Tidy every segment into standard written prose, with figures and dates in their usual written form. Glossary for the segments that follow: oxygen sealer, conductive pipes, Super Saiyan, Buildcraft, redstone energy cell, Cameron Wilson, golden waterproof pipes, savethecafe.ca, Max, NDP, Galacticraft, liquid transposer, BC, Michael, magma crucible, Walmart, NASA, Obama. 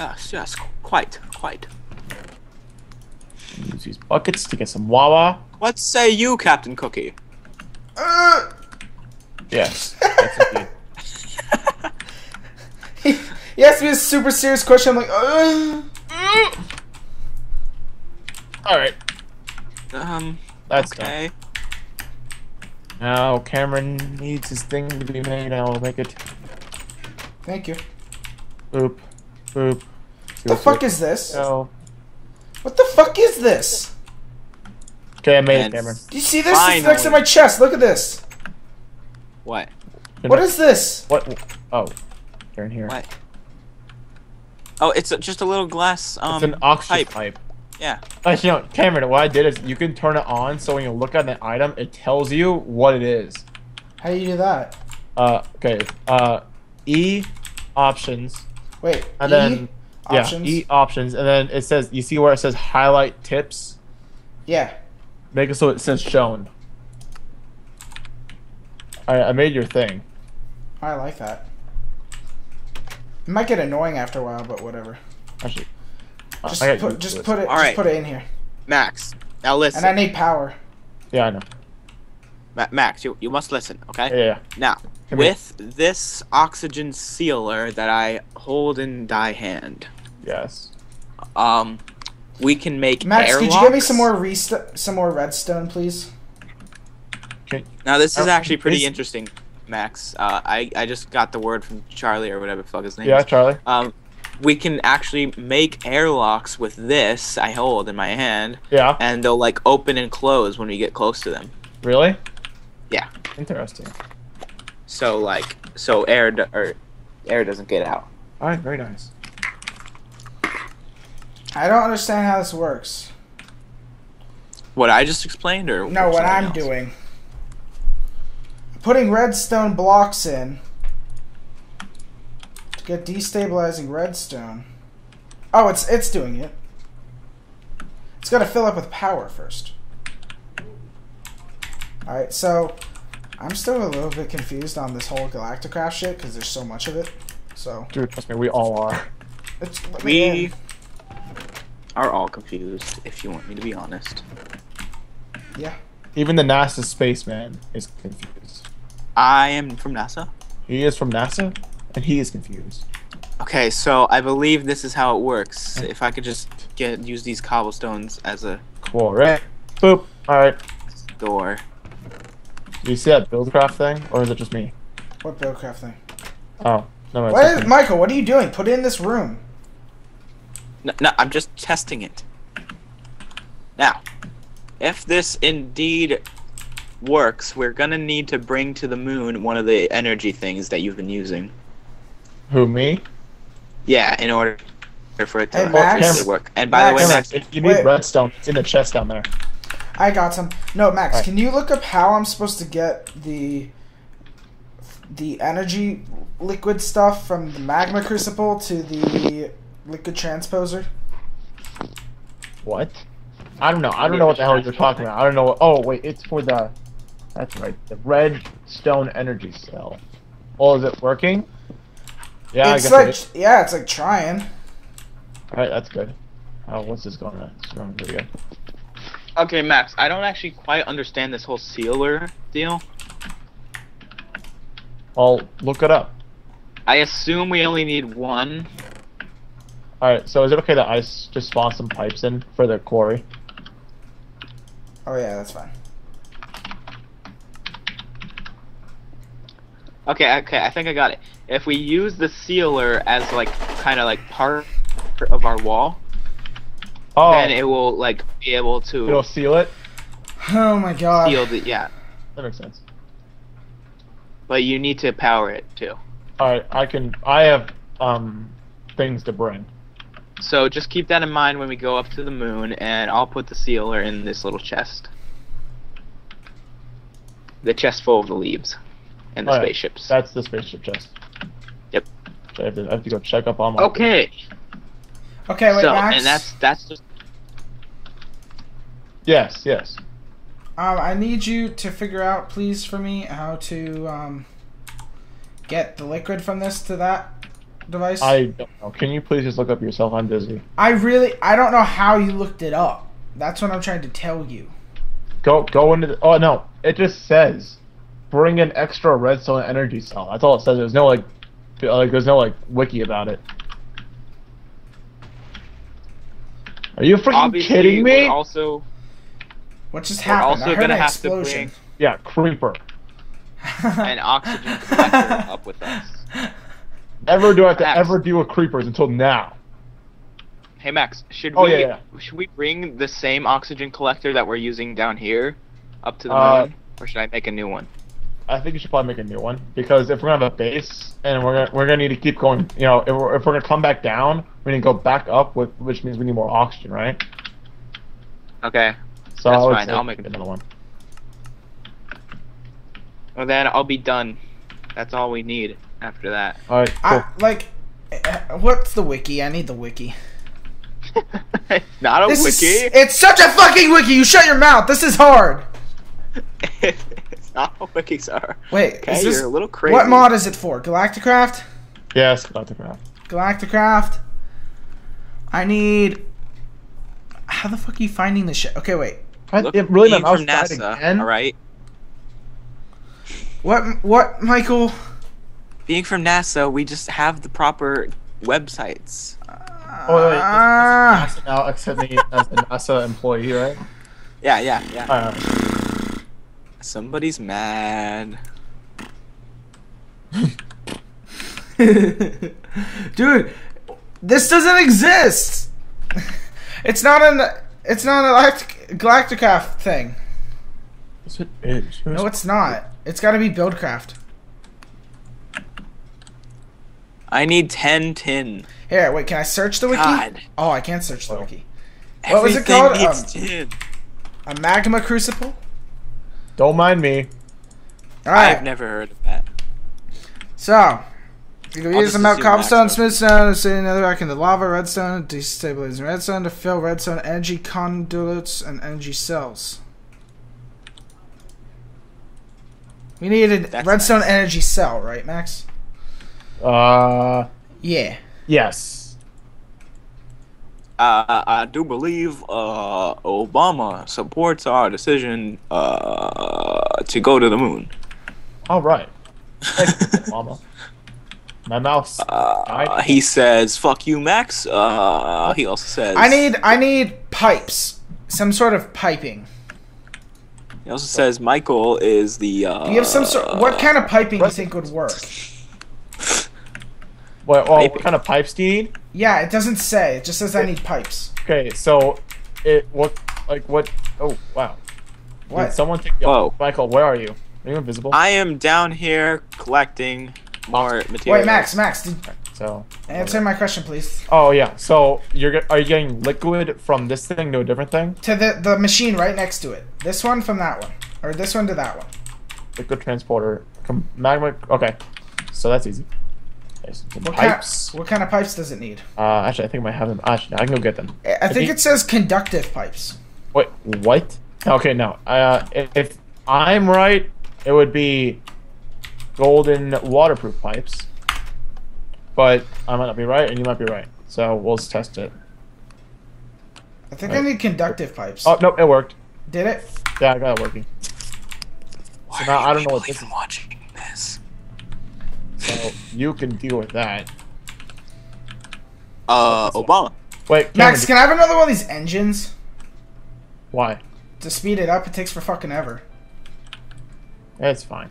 Yes, quite. Use these buckets to get some wawa. What say you, Captain Cookie? Yes. He asked me a super serious question. I'm like, all right. That's okay. Done. Now Cameron needs his thing to be made. I will make it. Thank you. Boop, boop. The fuck is this? No. What the fuck is this? Okay, I made it, Cameron. Do you see this? It's next to my chest. Look at this. What? What is this? What? Oh, they're in here. What? Oh, it's just a little glass it's an oxygen pipe. Yeah. Actually, no, Cameron, what I did is you can turn it on, so when you look at an item, it tells you what it is. How do you do that? Okay. E options. Wait. And then. Yeah, options. E options, and then it says, you see where it says highlight tips? Yeah. Make it so it says shown. Alright, I made your thing. I like that. It might get annoying after a while, but whatever. Actually, just put it in here. Max, now listen. And I need power. Yeah, I know. Max, you must listen, okay? Yeah. Now, with this oxygen sealer that I hold in thy hand. Yes. We can make airlocks. Max, could you give me some more redstone, please? Okay. Now this is actually pretty interesting, Max. I just got the word from Charlie or whatever the fuck his name is. Yeah, Charlie. We can actually make airlocks with this I hold in my hand. Yeah. And they'll like open and close when we get close to them. Really? Yeah. Interesting. So like, so air doesn't get out. All right, very nice. I don't understand how this works. What I just explained, or no, what I'm doing. Putting redstone blocks in to get destabilizing redstone. Oh, it's doing it. It's got to fill up with power first. All right, so I'm still a little bit confused on this whole Galacticraft shit because there's so much of it. So, dude, trust me, we all are. We are all confused. If you want me to be honest. Yeah. Even the NASA spaceman is confused. I am from NASA. He is from NASA, and he is confused. Okay, so I believe this is how it works. If I could just use these cobblestones as a correct. Boop. All right. Door. Do you see that Buildcraft thing, or is it just me? What Buildcraft thing? Oh, no. What is, Michael, what are you doing? Put it in this room. No, I'm just testing it. Now, if this indeed works, we're gonna need to bring to the moon one of the energy things that you've been using. Who, me? Yeah, in order for it to work. And by the way, Max, if you need redstone, it's in the chest down there. I got some. No, Max, can you look up how I'm supposed to get the energy liquid stuff from the magma crucible to the liquid transposer? What? I don't know. I don't know what the hell you're talking about. I don't know. Oh, wait, it's for the... That's right. The redstone energy cell. Oh, is it working? Yeah, it's I guess like, it yeah, it's like trying. Alright, that's good. Oh, what's this going on? It's going pretty good. Okay, Max, I don't actually quite understand this whole sealer deal. I'll look it up. I assume we only need one. Alright, so is it okay that I just spawn some pipes in for the quarry? Oh yeah, that's fine. Okay, I think I got it. If we use the sealer as like, kind of like part of our wall, oh. Then it will like be able to. It'll seal it. Oh my god. Seal the yeah. That makes sense. But you need to power it too. All right, I have things to bring. So just keep that in mind when we go up to the moon, and I'll put the sealer in this little chest. The chest full of the leaves, and the spaceships. That's the spaceship chest. Yep. So I have to go check up on my. Okay. Okay, wait, so, Max. And that's just. Yes, yes. I need you to figure out, please, for me, how to get the liquid from this to that device? I don't know. Can you please just look up yourself? I'm busy. I don't know how you looked it up. That's what I'm trying to tell you. Go into the... Oh, no. It just says, bring an extra redstone energy cell. That's all it says. There's no, like there's no, wiki about it. Are you freaking kidding me? Also, what just happened? We're also going to have to bring... Yeah, creeper. An oxygen collector up with us. Never do I have to ever deal with creepers until now. Hey Max, should we bring the same oxygen collector that we're using down here up to the moon, or should I make a new one? I think you should probably make a new one, because if we're gonna have a base and we're gonna need to keep going, you know, if we're gonna come back down, we need to go back up, which means we need more oxygen, right? Okay, so that's fine. I'll make another one. Well then, I'll be done. That's all we need after that. All right. Cool. What's the wiki? I need the wiki. It's not a wiki. It's such a fucking wiki. You shut your mouth. This is hard. It's not what wikis are. Wait, okay, you're a little crazy. What mod is it for? Galacticraft? Yes, Galacticraft. Galacticraft. I need. How the fuck are you finding this shit? Okay, wait. It really my mouse died again. All right. What, Michael? Being from NASA, we just have the proper websites. It's NASA now accepting it as a NASA employee, right? Yeah. Somebody's mad. Dude, this doesn't exist. It's not a Galacticraft thing. Yes, it is. No, it's not. It's got to be Buildcraft. I need 10 tin. Here, wait, can I search the wiki? God. Oh, I can't search the wiki. What was it called? A magma crucible? Don't mind me. All right. I've never heard of that. So, you can use them out cobblestone, smooth stone, sitting another back into lava, redstone, destabilizing redstone to fill redstone energy conduits and energy cells. We need a redstone energy cell, right, Max? Yeah. Yes. I do believe Obama supports our decision to go to the moon. All right. Thank you, Obama. My mouse. He says, "Fuck you, Max." He also says, "I need pipes, some sort of piping." He also says Michael is the. Do you have some sort? What kind of piping do you think would work? What kind of pipes do you need? Yeah, it doesn't say. It just says I need pipes. Okay, so what? Oh wow! What? Dude, someone take me up. Michael, where are you? Are you invisible? I am down here collecting more material. Wait, Max. Answer my question, please. Oh yeah. So are you getting liquid from this thing to a different thing? To the machine right next to it. This one from that one, or this one to that one. Liquid transporter, magma. Okay, so that's easy. Pipes. What kind of pipes does it need? Actually, I think I might have them. Actually, I can go get them. I think it says conductive pipes. Wait, what? Okay, no. If I'm right, it would be golden waterproof pipes. But I might not be right, and you might be right. So we'll just test it. I think I need conductive pipes. Oh no, it worked. Did it? Yeah, I got it working. So now I don't know what this is. Watching this. So you can deal with that. Obama. Wait, Cameron, Max, can I have another one of these engines? Why? To speed it up, it takes for fucking ever. It's fine.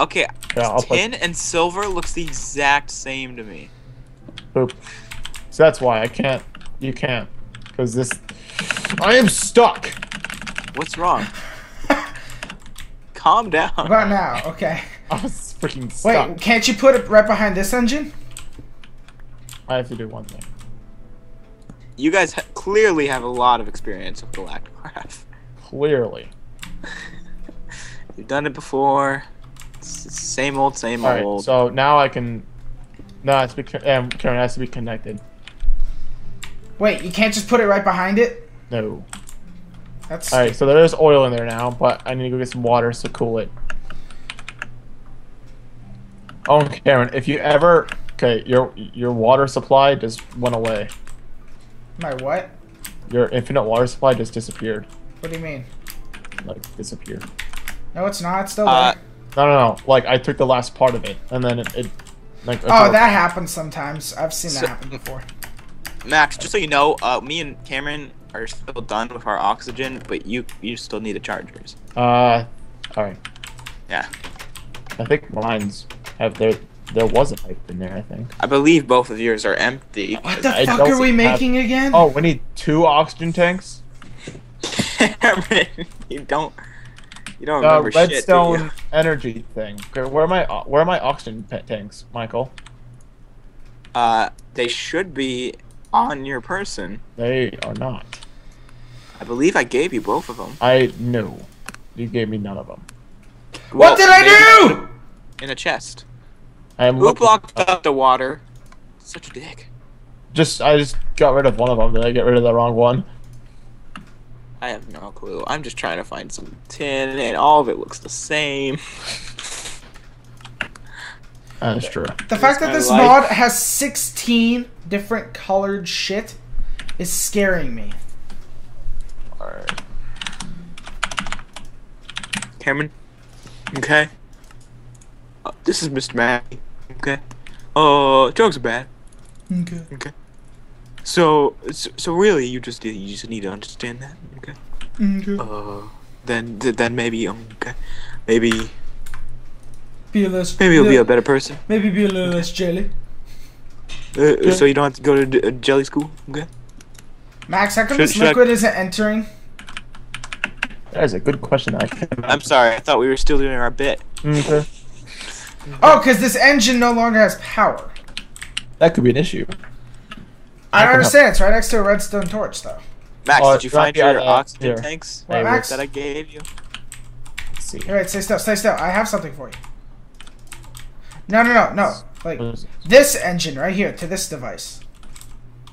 Okay, yeah, tin and silver looks the exact same to me. Boop. So that's why I can't. You can't, because this. I am stuck. What's wrong? Calm down. About now, okay. I was freaking stuck. Wait, can't you put it right behind this engine? I have to do one thing. You guys clearly have a lot of experience with Galacticraft. Clearly. You've done it before. Same old, same old. All right, so now I can. No, it's Karen has to be connected. Wait, you can't just put it right behind it? No. That's. All right, so there's oil in there now, but I need to go get some water to cool it. Oh, Karen, if you ever Okay, your water supply just went away. My what? Your infinite water supply just disappeared. What do you mean? Like, disappeared. No, it's not. It's still there. No. Like, I took the last part of it, and then it like... Oh, that happens sometimes. I've seen that happen before. Max, just so you know, me and Cameron are still done with our oxygen, but you still need the chargers. Alright. Yeah. I think mines have their... There was a pipe in there, I think. I believe both of yours are empty. What the fuck are we making again? Oh, we need 2 oxygen tanks? Cameron, you don't remember shit, do you? Redstone energy thing. Where are my oxygen tanks, Michael? They should be on your person. They are not. I believe I gave you both of them. I knew. You gave me none of them. Well, what did I do? In a chest. Who blocked up the water? Such a dick. I just got rid of one of them. Did I get rid of the wrong one? I have no clue. I'm just trying to find some tin, and all of it looks the same. That's true. The fact that this mod has 16 different colored shit is scaring me. Alright. Cameron? Okay. This is Mr. Maddie. Okay. Jokes are bad. Okay. Okay. So really, you just need to understand that. Okay. Okay. Then maybe okay, maybe. Be a less. Maybe you'll be a better person. Maybe be a little less jelly. Okay. So you don't have to go to jelly school. Okay. Max, how come this liquid isn't entering? That is a good question. I'm sorry. I thought we were still doing our bit. Okay. Oh, because this engine no longer has power. That could be an issue. I don't understand. It's right next to a redstone torch, though. Max, did you find your oxygen tanks that I gave you? Let's see. All right, stay still. Stay still. I have something for you. No. Like, this engine right here to this device.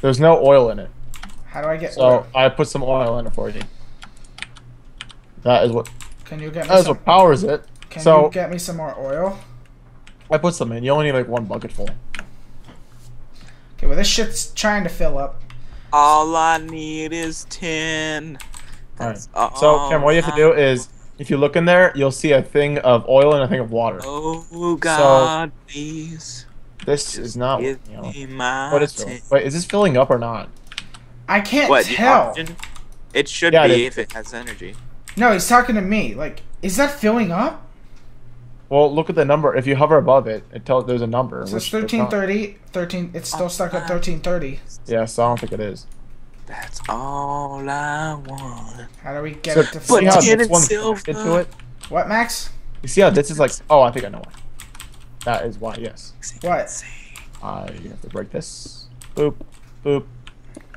There's no oil in it. How do I get oil? So I put some oil in it for you. That is what... Can you get me some... what powers it. Can you get me some more oil? I put some in. You only need like 1 bucket full. Okay, well this shit's trying to fill up. All I need is tin. Alright. So, Cam, what you have to do is, if you look in there, you'll see a thing of oil and a thing of water. Oh God, so, please. This is not. What is this? Wait, is this filling up or not? I can't tell. It should be if it has energy. No, he's talking to me. Like, is that filling up? Well, look at the number. If you hover above it, it tells there's a number. So it's 1330. 13. It's still stuck at 1330. Yeah, so I don't think it is. That's all I want. How do we get it to put tin and silver into it? What, Max? You see how this is like? Oh, I think I know why. That is why. Yes. What? You have to break this. Boop, boop,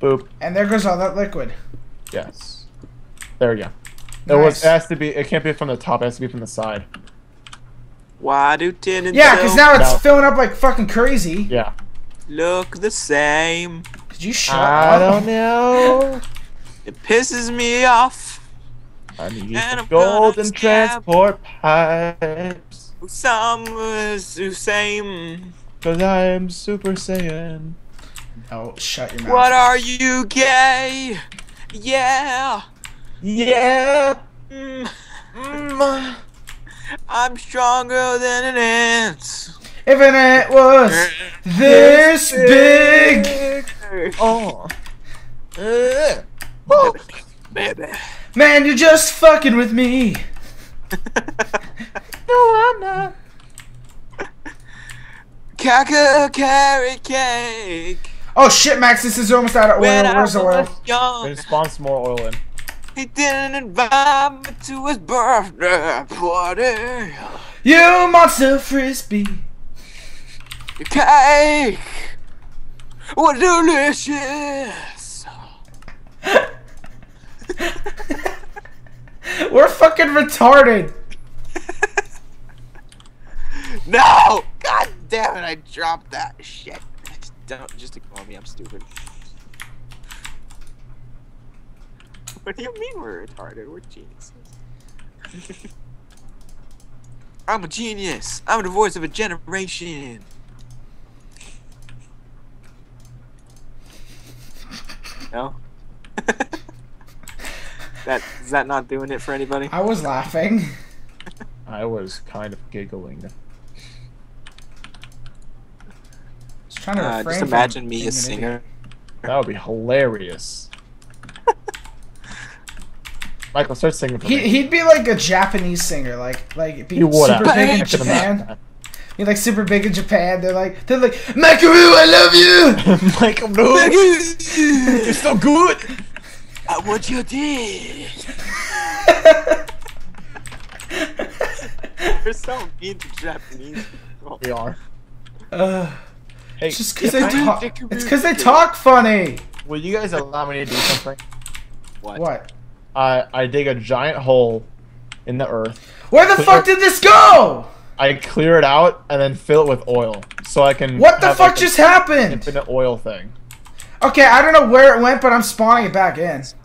boop. And there goes all that liquid. Yes. There we go. Nice. It has to be. It can't be from the top. It has to be from the side. Why do tin and yeah, because now it's filling up like fucking crazy. Yeah. Look the same. Could you shut up? I don't know. It pisses me off. I need golden transport pipes. Some is the same. Because I am Super Saiyan. No, shut your mouth. What are you, gay? Yeah. Yeah. I'm stronger than an ant. If an ant was this big. Oh. Oh. Man, you're just fucking with me. No, I'm not. Caca carrot cake. Oh shit, Max, this is almost out of oil. Where's the oil? They spawned some more oil in. He didn't invite me to his birthday party. You monster frisbee. Your cake was delicious. We're fucking retarded. No! God damn it, I dropped that shit. Just ignore me, I'm stupid. What do you mean we're retarded? We're geniuses. I'm a genius. I'm the voice of a generation. No? Is that not doing it for anybody? I was laughing. I was kind of giggling. Just trying to just imagine me a singer. That would be hilarious. Michael, start singing for me. He'd be like a Japanese singer, like be super big in Japan. He's like super big in Japan. They're like, Makaroo, I love you. Makaroo, you're so good. I want your dick. You're so mean to Japanese. Oh. We are. Hey, it's just because they talk funny. Will you guys allow me to do something? What? I dig a giant hole in the earth. Where the fuck did this go? I clear it out and then fill it with oil, so I can. What the fuck just happened? Infinite oil thing. Okay, I don't know where it went, but I'm spawning it back in.